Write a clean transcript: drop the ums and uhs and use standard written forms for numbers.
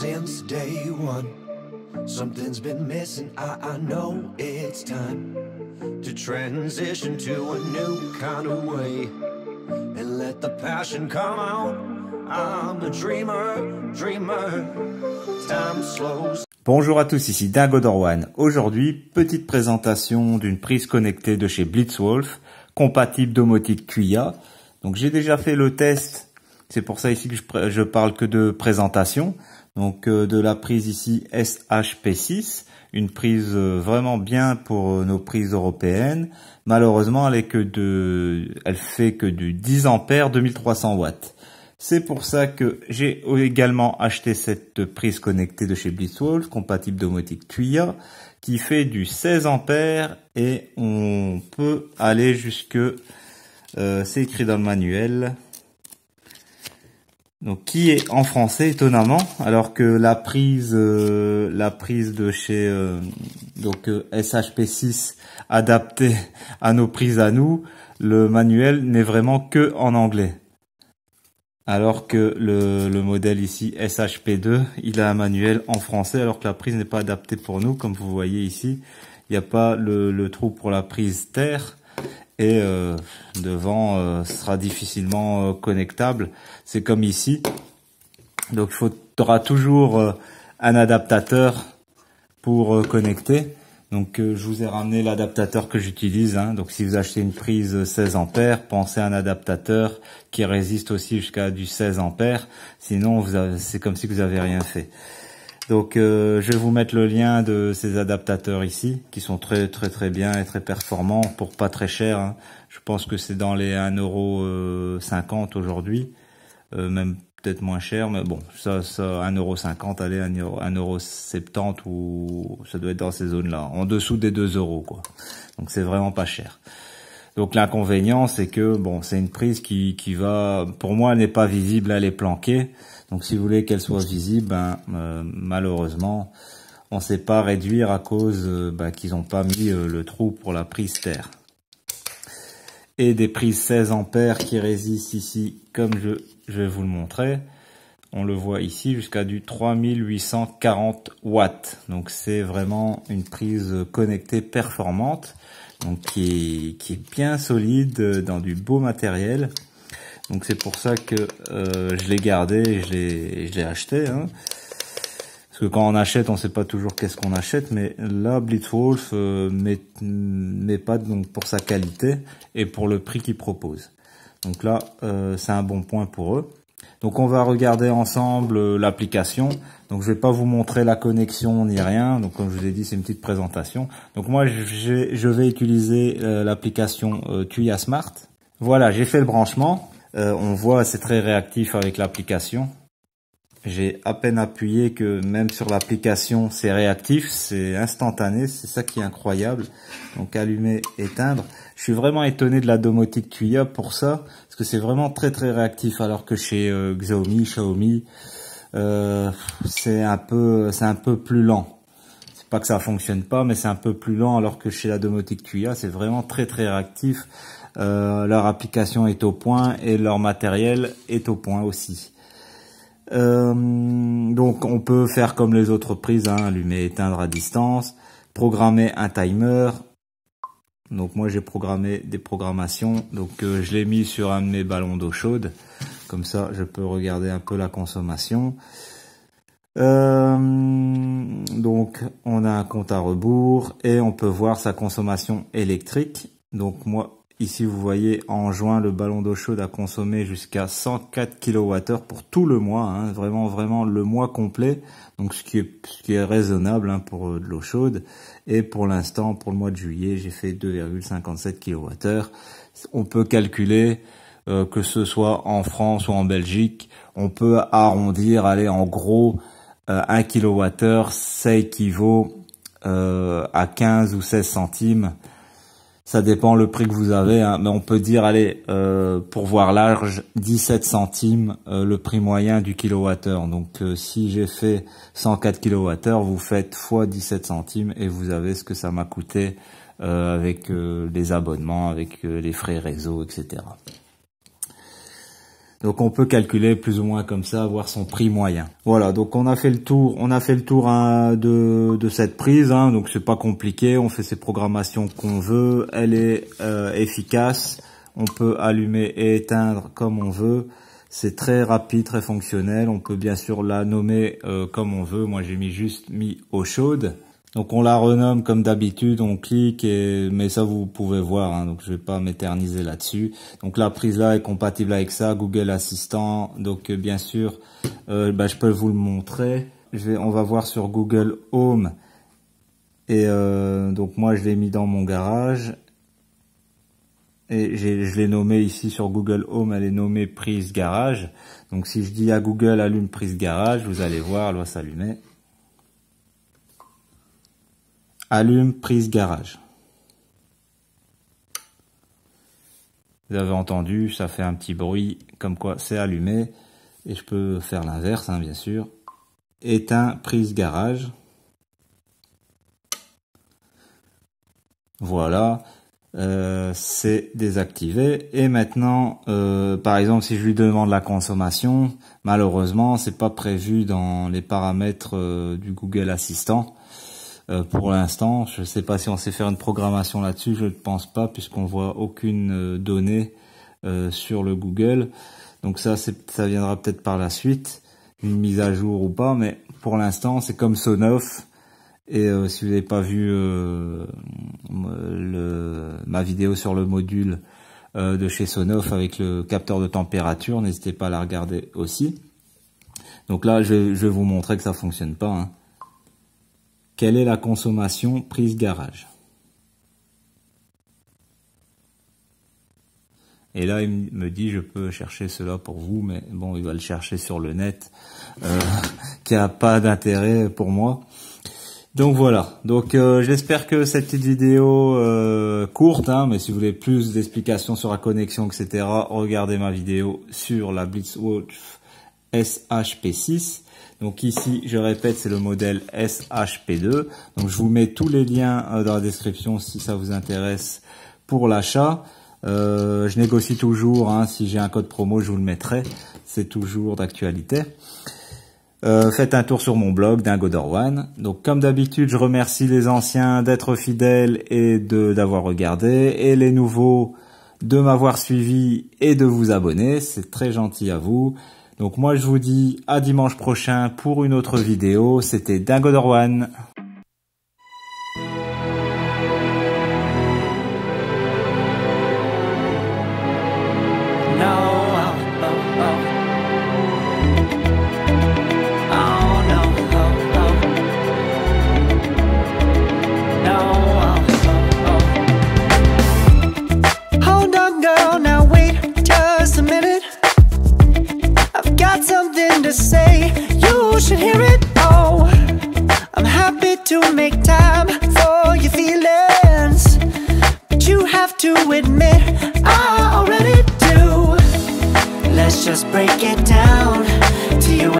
since day one. Something's been missing, I know it's time to transition to a new kind of way and let the passion come out. I'm a dreamer, dreamer. Time slows. Bonjour à tous, ici Dingodor One. Aujourd'hui, petite présentation d'une prise connectée de chez Blitzwolf, compatible domotique Tuya. Donc j'ai déjà fait le test. C'est pour ça ici que je parle que de présentation, donc de la prise ici SHP6, une prise vraiment bien pour nos prises européennes. Malheureusement, elle fait que du 10 ampères 2300 watts. C'est pour ça que j'ai également acheté cette prise connectée de chez Blitzwolf, compatible domotique Tuya, qui fait du 16 ampères et on peut aller jusque, c'est écrit dans le manuel. Donc qui est en français étonnamment, alors que la prise de chez SHP6 adaptée à nos prises à nous, le manuel n'est vraiment que en anglais. Alors que le modèle ici SHP2, il a un manuel en français alors que la prise n'est pas adaptée pour nous, comme vous voyez ici, il n'y a pas le trou pour la prise terre. Et devant sera difficilement connectable. C'est comme ici. Donc il faudra toujours un adaptateur pour connecter. Donc je vous ai ramené l'adaptateur que j'utilise, hein. Donc si vous achetez une prise 16 ampères, pensez à un adaptateur qui résiste aussi jusqu'à du 16 ampères. Sinon c'est comme si vous n'avez rien fait. Donc je vais vous mettre le lien de ces adaptateurs ici, qui sont très bien et très performants pour pas très cher, hein. Je pense que c'est dans les 1,50 € aujourd'hui, même peut-être moins cher, mais bon, ça 1,50 €, allez, 1,70 € ou ça doit être dans ces zones-là, en dessous des 2 € quoi. Donc c'est vraiment pas cher. Donc l'inconvénient, c'est que bon, c'est une prise qui va, pour moi, elle n'est pas visible, elle est planquée. Donc si vous voulez qu'elle soit visible, ben, malheureusement, on ne sait pas réduire à cause qu'ils n'ont pas mis le trou pour la prise terre. Et des prises 16 ampères qui résistent ici, comme je vais vous le montrer. On le voit ici jusqu'à du 3840 watts. Donc c'est vraiment une prise connectée performante, donc qui est bien solide dans du beau matériel. Donc c'est pour ça que je l'ai gardé et je l'ai acheté, hein. Parce que quand on achète, on ne sait pas toujours qu'est-ce qu'on achète, mais là Blitzwolf n'est pas, donc pour sa qualité et pour le prix qu'il propose. Donc là c'est un bon point pour eux. Donc on va regarder ensemble l'application. Donc je vais pas vous montrer la connexion ni rien. Donc comme je vous ai dit, c'est une petite présentation. Donc moi je vais utiliser l'application Tuya Smart. Voilà, j'ai fait le branchement. On voit c'est très réactif avec l'application. J'ai à peine appuyé que même sur l'application c'est réactif, c'est instantané, c'est ça qui est incroyable. Donc allumer, éteindre. Je suis vraiment étonné de la domotique Tuya pour ça, parce que c'est vraiment très réactif, alors que chez Xiaomi, c'est un peu plus lent. C'est pas que ça fonctionne pas, mais c'est un peu plus lent, alors que chez la domotique Tuya c'est vraiment très réactif. Leur application est au point et leur matériel est au point aussi. Donc on peut faire comme les autres prises, hein, allumer, éteindre à distance, programmer un timer. Donc moi j'ai programmé des programmations, donc je l'ai mis sur un de mes ballons d'eau chaude, comme ça je peux regarder un peu la consommation. Donc on a un compte à rebours et on peut voir sa consommation électrique. Donc moi ici vous voyez en juin le ballon d'eau chaude a consommé jusqu'à 104 kWh pour tout le mois, hein, vraiment le mois complet, donc ce qui est raisonnable, hein, pour de l'eau chaude. Et pour l'instant, pour le mois de juillet, j'ai fait 2,57 kWh. On peut calculer que ce soit en France ou en Belgique, on peut arrondir, allez, en gros 1 kWh ça équivaut à 15 ou 16 centimes. Ça dépend le prix que vous avez, hein, mais on peut dire, allez, pour voir large, 17 centimes le prix moyen du kilowattheure. Donc si j'ai fait 104 kWh, vous faites fois 17 centimes et vous avez ce que ça m'a coûté avec les abonnements, avec les frais réseau, etc. Donc on peut calculer plus ou moins comme ça, voir son prix moyen. Voilà, donc on a fait le tour, hein, de cette prise, hein, donc c'est pas compliqué, on fait ses programmations qu'on veut, elle est efficace, on peut allumer et éteindre comme on veut, c'est très rapide, très fonctionnel, on peut bien sûr la nommer comme on veut, moi j'ai juste mis eau chaude. Donc on la renomme comme d'habitude, on clique, mais ça vous pouvez voir, hein, donc je vais pas m'éterniser là-dessus. Donc la prise là est compatible avec ça, Google Assistant, donc bien sûr, je peux vous le montrer. On va voir sur Google Home, et donc moi je l'ai mis dans mon garage, et je l'ai nommée ici sur Google Home, elle est nommée prise garage. Donc si je dis à Google allume prise garage, vous allez voir, elle va s'allumer. Allume prise garage. Vous avez entendu, ça fait un petit bruit comme quoi c'est allumé. Et je peux faire l'inverse, hein, bien sûr. Éteins prise garage. Voilà, c'est désactivé. Et maintenant, par exemple, si je lui demande la consommation, malheureusement, c'est pas prévu dans les paramètres du Google Assistant. Pour l'instant, je ne sais pas si on sait faire une programmation là-dessus, je ne pense pas, puisqu'on ne voit aucune donnée sur le Google. Donc ça viendra peut-être par la suite, une mise à jour ou pas, mais pour l'instant, c'est comme Sonoff. Et si vous n'avez pas vu ma vidéo sur le module de chez Sonoff avec le capteur de température, n'hésitez pas à la regarder aussi. Donc là, je vais vous montrer que ça ne fonctionne pas, hein. Quelle est la consommation prise garage? Et là, il me dit, je peux chercher cela pour vous, mais bon, il va le chercher sur le net, qui n'a pas d'intérêt pour moi. Donc voilà, donc j'espère que cette petite vidéo courte, hein, mais si vous voulez plus d'explications sur la connexion, etc., regardez ma vidéo sur la Blitzwolf SHP6. Donc ici, je répète, c'est le modèle SHP2. Donc je vous mets tous les liens dans la description si ça vous intéresse pour l'achat. Je négocie toujours, hein, si j'ai un code promo, je vous le mettrai. C'est toujours d'actualité. Faites un tour sur mon blog Dingodor One. Donc comme d'habitude, je remercie les anciens d'être fidèles et d'avoir regardé, et les nouveaux de m'avoir suivi et de vous abonner. C'est très gentil à vous. Donc moi je vous dis à dimanche prochain pour une autre vidéo, c'était Dingodor One. To say you should hear it. Oh, I'm happy to make time for your feelings, but you have to admit